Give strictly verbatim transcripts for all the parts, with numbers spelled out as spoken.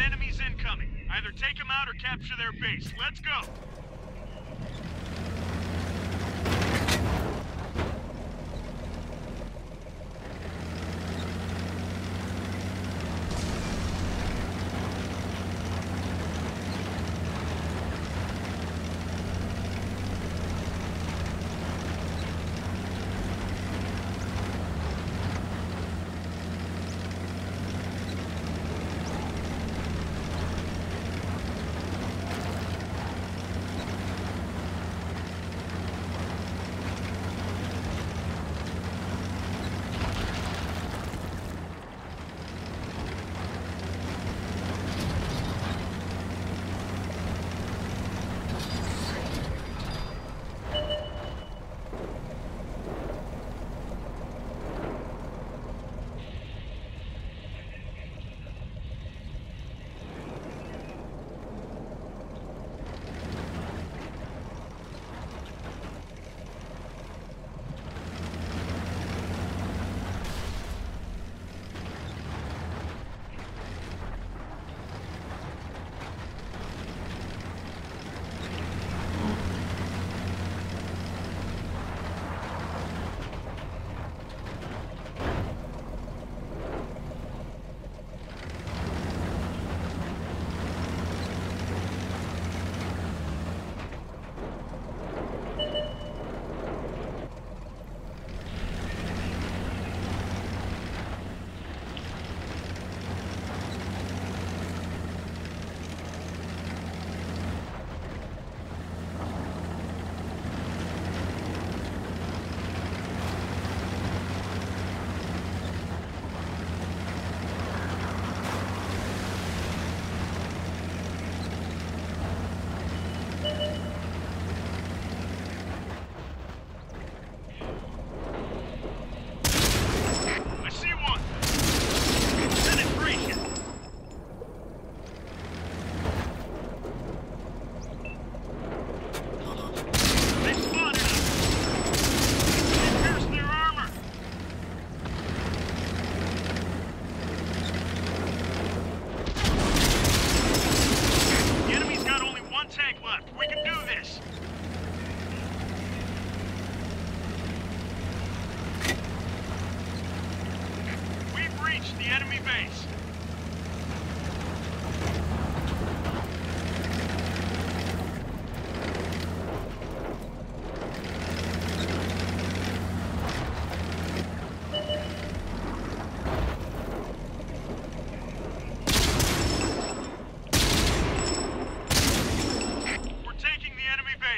got enemies incoming. Either take them out or capture their base. Let's go!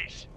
Base.